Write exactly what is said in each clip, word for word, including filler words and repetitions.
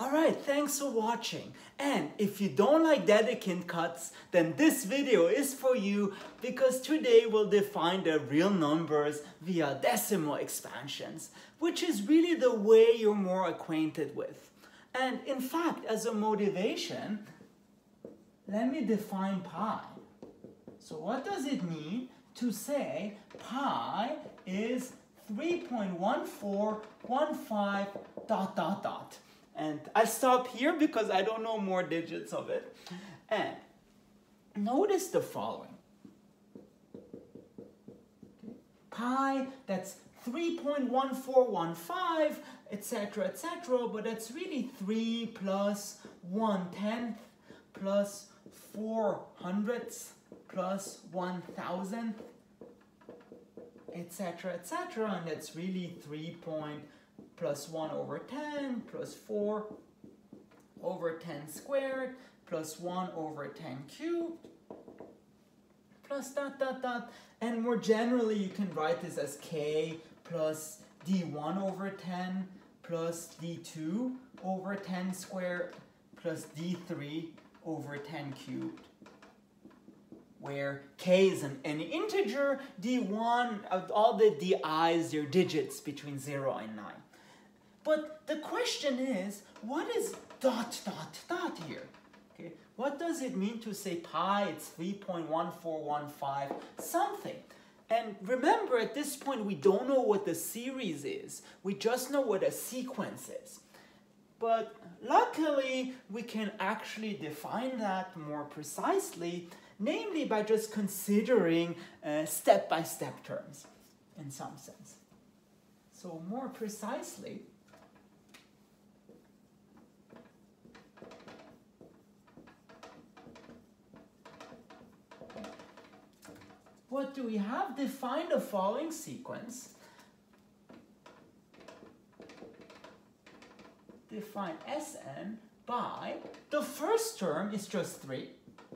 Alright, thanks for watching. And if you don't like Dedekind cuts, then this video is for you, because today we'll define the real numbers via decimal expansions, which is really the way you're more acquainted with. And in fact, as a motivation, let me define pi. So what does it mean to say pi is three point one four one five dot dot dot? And I stop here because I don't know more digits of it. And notice the following. Pi, that's three point one four one five, et cetera, et cetera, but that's really three plus one tenth plus four hundredths plus one thousandth, et cetera, et cetera, and that's really three point plus one over ten, plus four over ten squared, plus one over ten cubed, plus dot, dot, dot. And more generally, you can write this as k plus d one over ten, plus d two over ten squared, plus d three over ten cubed, where k is an any integer, d one, all the di's, your digits between zero and nine. But the question is, what is dot, dot, dot here? Okay, what does it mean to say pi, it's three point one four one five something? And remember, at this point, we don't know what the series is. We just know what a sequence is. But luckily, we can actually define that more precisely, namely by just considering step-by-step uh, -step terms in some sense. So more precisely, what do we have? Define the following sequence. Define Sn by, the first term is just three.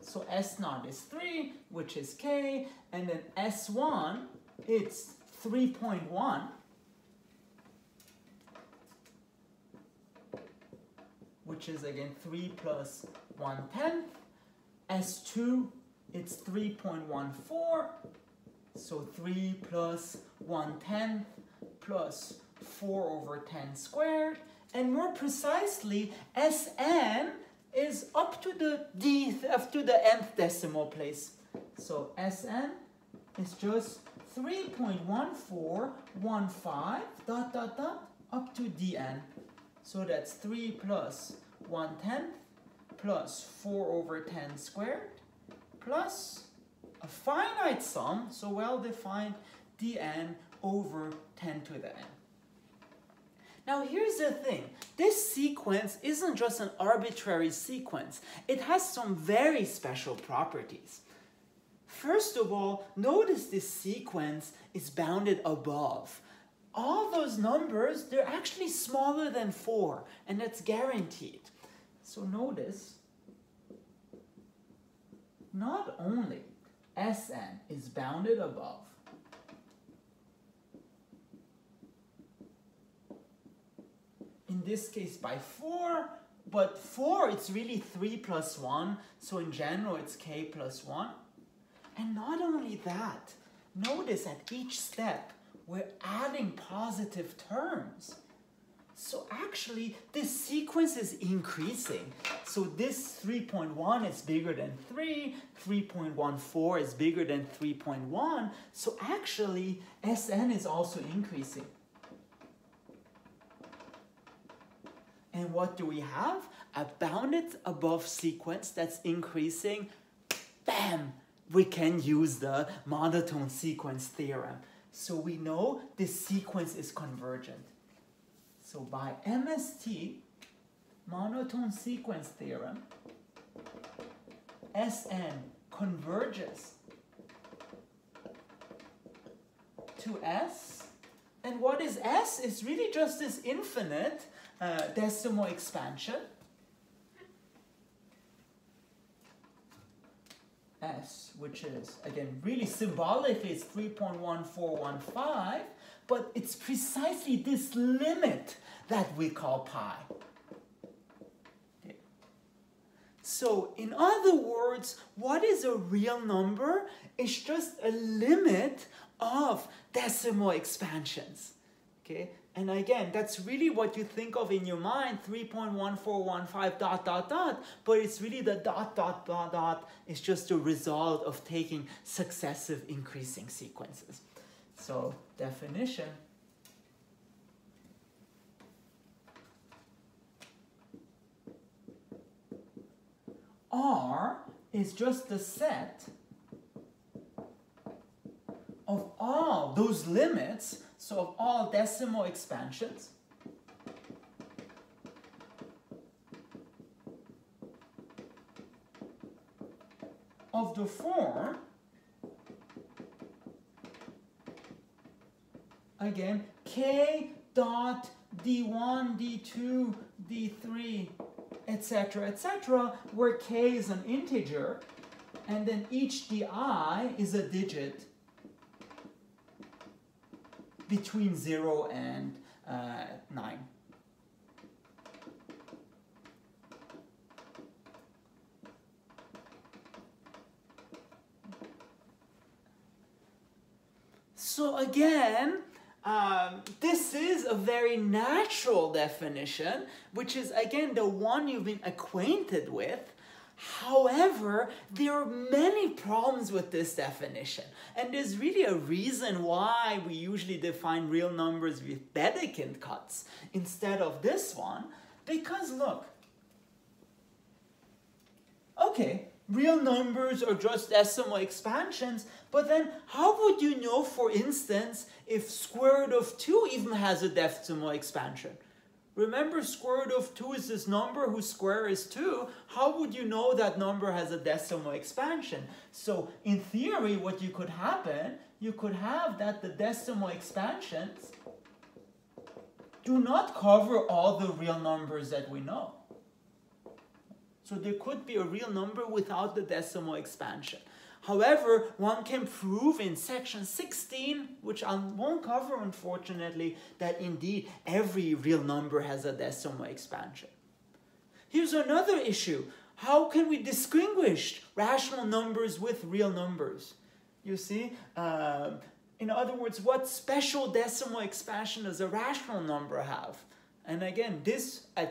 So S zero is three, which is k, and then S one, it's three point one, which is again three plus one tenth. S two, it's three point one four, so three plus one tenth plus four over ten squared, and more precisely, Sn is up to the d up to the nth decimal place. So Sn is just three point one four one five dot dot dot up to dn. So that's three plus one tenth plus four over ten squared plus a finite sum, so well defined, dn over ten to the n. Now here's the thing, this sequence isn't just an arbitrary sequence, it has some very special properties. First of all, notice this sequence is bounded above. All those numbers, they're actually smaller than four, and that's guaranteed. So notice, not only Sn is bounded above, in this case by four, but four, it's really three plus one, so in general it's k plus one. And not only that, notice at each step we're adding positive terms. So actually this sequence is increasing. So this three point one is bigger than three, three point one four is bigger than three point one, so actually Sn is also increasing. And what do we have? A bounded above sequence that's increasing. Bam! We can use the monotone sequence theorem. So we know this sequence is convergent. So by M S T, monotone sequence theorem, Sn converges to S. And what is S? It's really just this infinite Uh, decimal expansion, S, which is, again, really symbolically, it's three point one four one five, but it's precisely this limit that we call pi. So in other words, what is a real number? It's just a limit of decimal expansions, okay? And again, that's really what you think of in your mind, three point one four one five dot, dot, dot, but it's really the dot, dot, dot, dot. It's just a result of taking successive increasing sequences. So definition. R is just the set of all those limits, so of all decimal expansions, of the form, again, k dot d one, d two, d three, etc., et cetera, where k is an integer, and then each di is a digit between zero and uh, nine. So again, Um, this is a very natural definition, which is again the one you've been acquainted with. However, there are many problems with this definition, and there's really a reason why we usually define real numbers with Dedekind cuts instead of this one, because look, okay, real numbers are just decimal expansions, but then how would you know, for instance, if square root of two even has a decimal expansion? Remember, square root of two is this number whose square is two. How would you know that number has a decimal expansion? So in theory, what you could happen, you could have that the decimal expansions do not cover all the real numbers that we know. So there could be a real number without the decimal expansion. However, one can prove in section sixteen, which I won't cover unfortunately, that indeed every real number has a decimal expansion. Here's another issue. How can we distinguish rational numbers with real numbers? You see, uh, in other words, what special decimal expansion does a rational number have? And again, this at,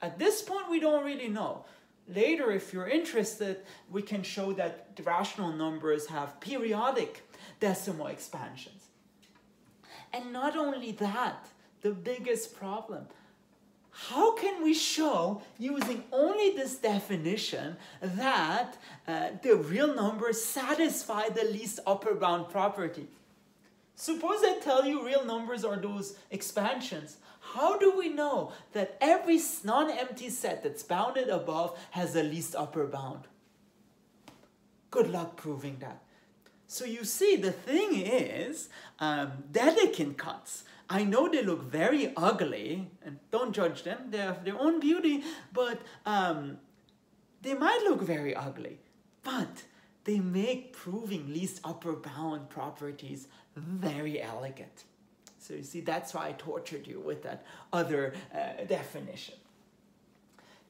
at this point we don't really know. Later, if you're interested, we can show that rational numbers have periodic decimal expansions. And not only that, the biggest problem. How can we show, using only this definition, that uh, the real numbers satisfy the least upper bound property? Suppose I tell you real numbers are those expansions. How do we know that every non-empty set that's bounded above has a least upper bound? Good luck proving that. So you see, the thing is, um, Dedekind cuts. I know they look very ugly, and don't judge them, they have their own beauty, but um, they might look very ugly, but they make proving least upper bound properties very elegant. So you see, that's why I tortured you with that other uh, definition.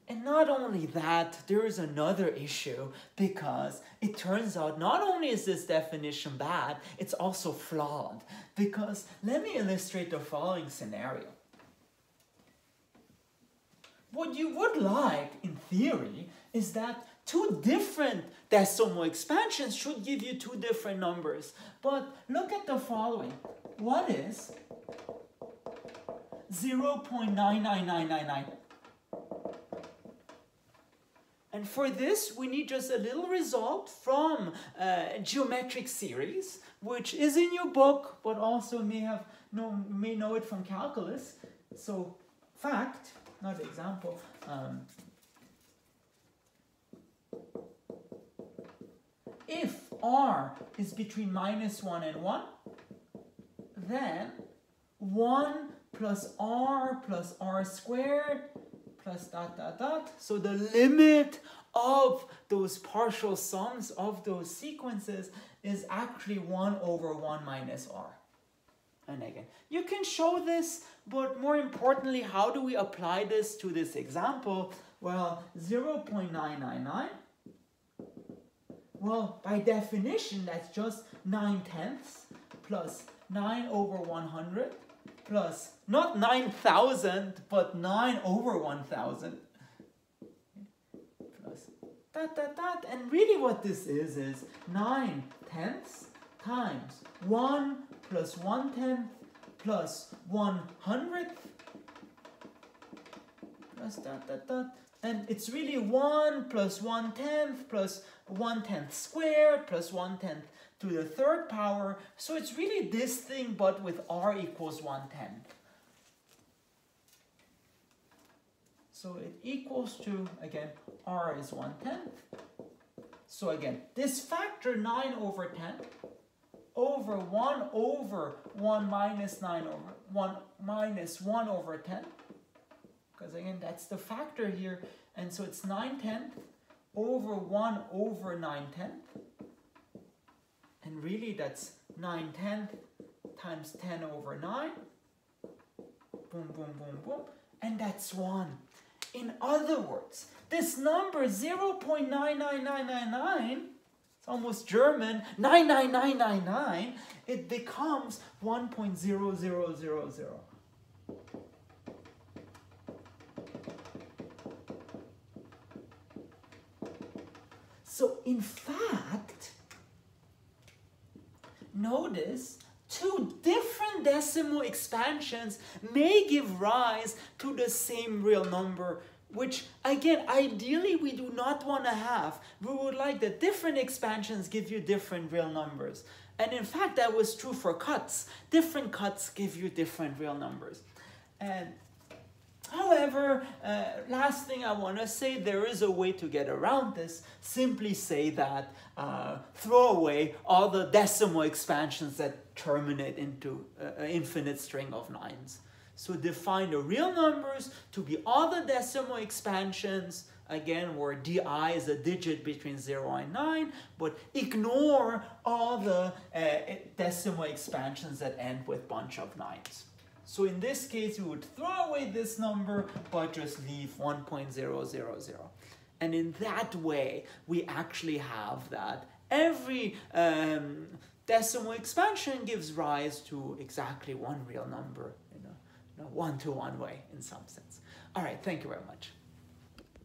And not only that, there is another issue, because it turns out not only is this definition bad, it's also flawed. Because let me illustrate the following scenario. What you would like, in theory, is that two different decimal expansions should give you two different numbers. But look at the following. What is zero point nine nine nine nine nine? And for this, we need just a little result from uh, geometric series, which is in your book, but also may have known, may know it from calculus. So fact, not example. Um, If R is between minus one and one, then one plus R plus R squared plus dot dot dot. So the limit of those partial sums of those sequences is actually one over one minus R. And again, you can show this But more importantly, how do we apply this to this example? Well, zero point nine nine nine, well, by definition, that's just nine tenths plus nine over one hundred plus, not nine thousand, but nine over one thousand, plus dot, dot, dot. And really what this is, is nine tenths times one plus one tenth plus one hundredth, plus dot, dot, dot. And it's really one plus one tenth plus one tenth squared plus one tenth to the third power. So it's really this thing, but with r equals one tenth. So it equals to, again, r is one tenth. So again, this factor nine over ten over one over one minus nine over one minus one over ten. Because again, that's the factor here. And so it's nine tenths over one over nine tenths. And really, that's nine tenths times ten over nine. Boom, boom, boom, boom. And that's one. In other words, this number zero point nine nine nine nine nine, it's almost German, nine nine nine nine nine, it becomes one point zero zero zero zero. So in fact, notice two different decimal expansions may give rise to the same real number, which again, ideally we do not want to have. We would like that different expansions give you different real numbers. And in fact, that was true for cuts. Different cuts give you different real numbers. And however, uh, last thing I want to say, there is a way to get around this. Simply say that, uh, throw away all the decimal expansions that terminate into an infinite string of nines. So define the real numbers to be all the decimal expansions, again, where di is a digit between zero and nine, but ignore all the uh, decimal expansions that end with a bunch of nines. So in this case, we would throw away this number, but just leave one point zero zero zero. And in that way, we actually have that every um, decimal expansion gives rise to exactly one real number in a one-to-one way in some sense. All right, thank you very much.